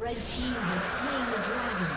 Red team has slain the dragon.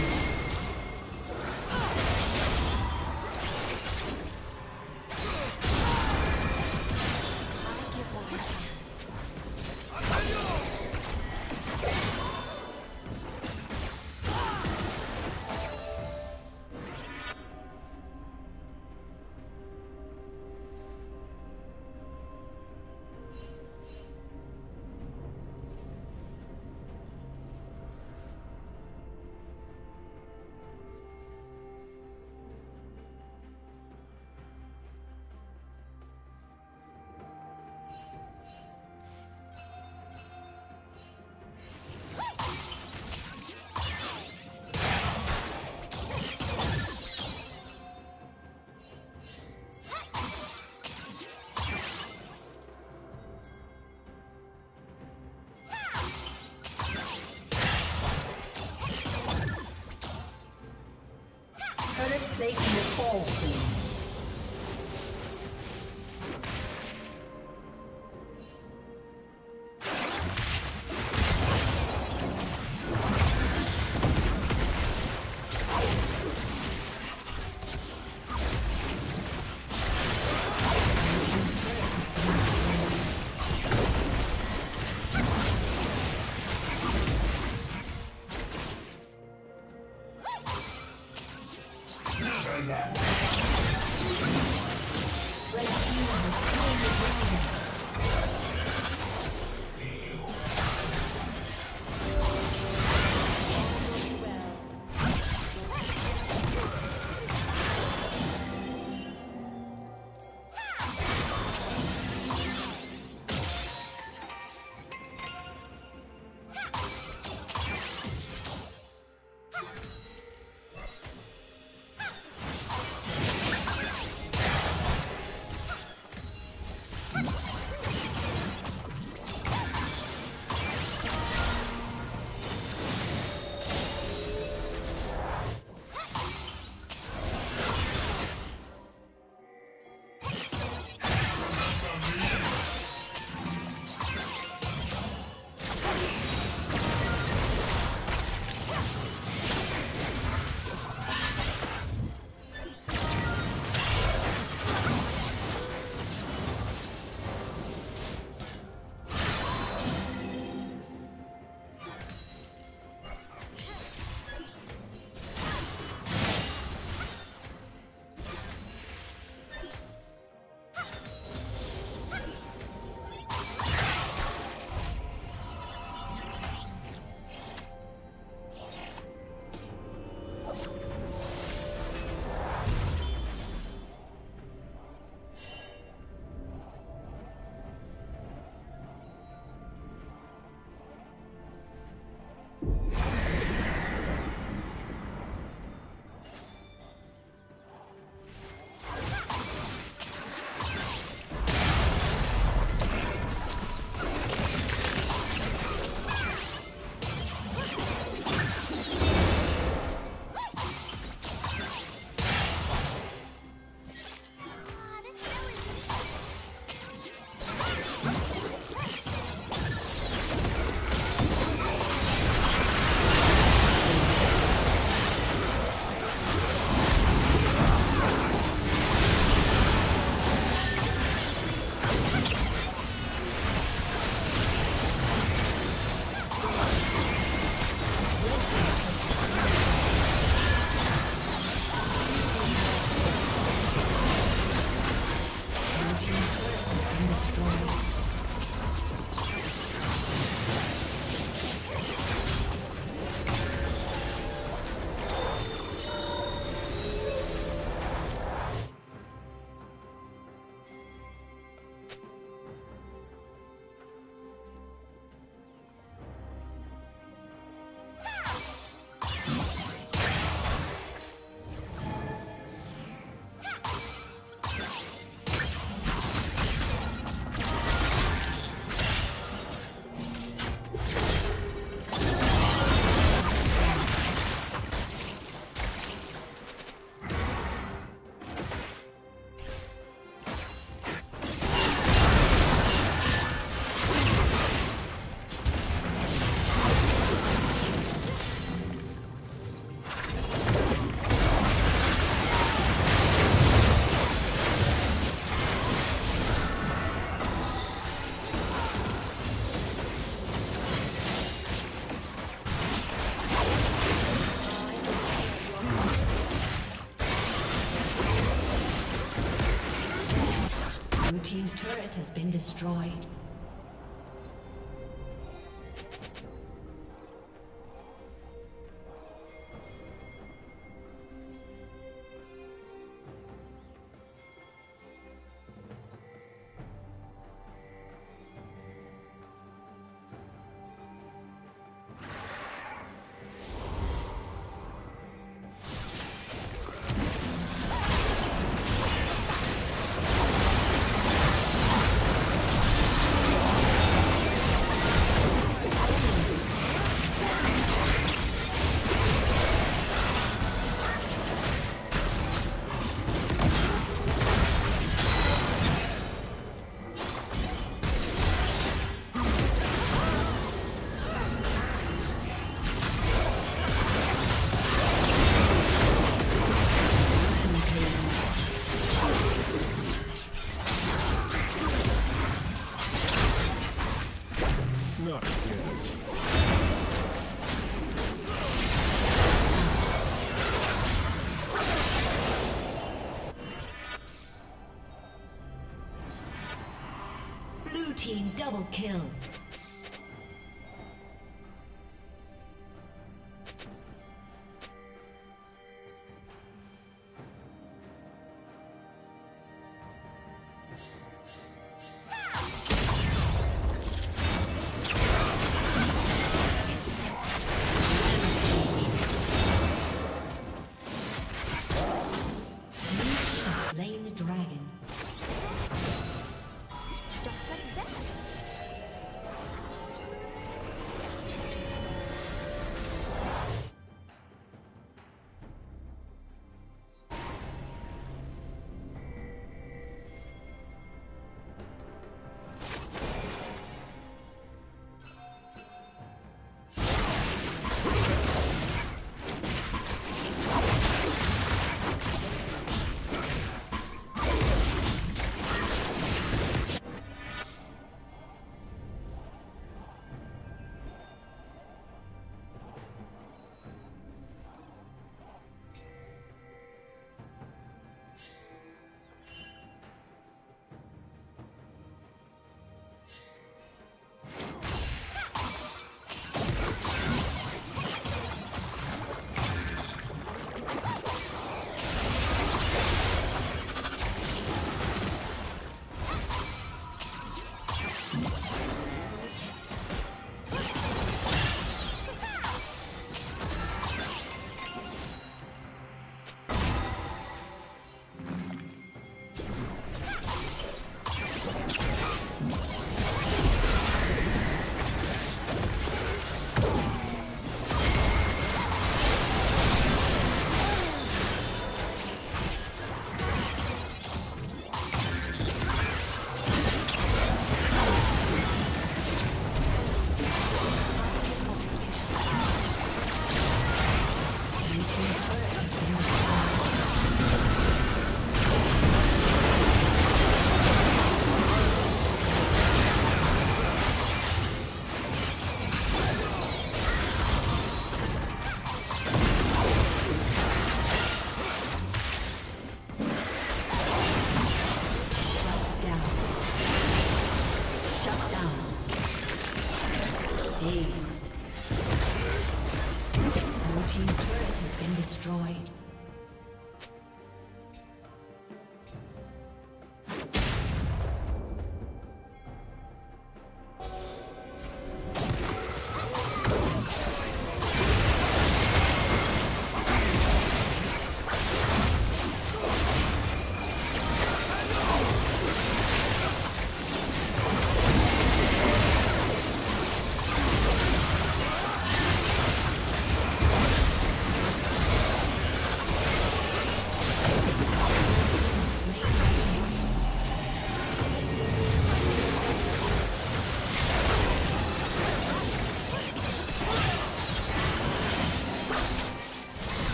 Plating the fall soon. Team's turret has been destroyed. team double kill.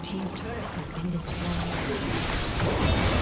Team's turret has been destroyed.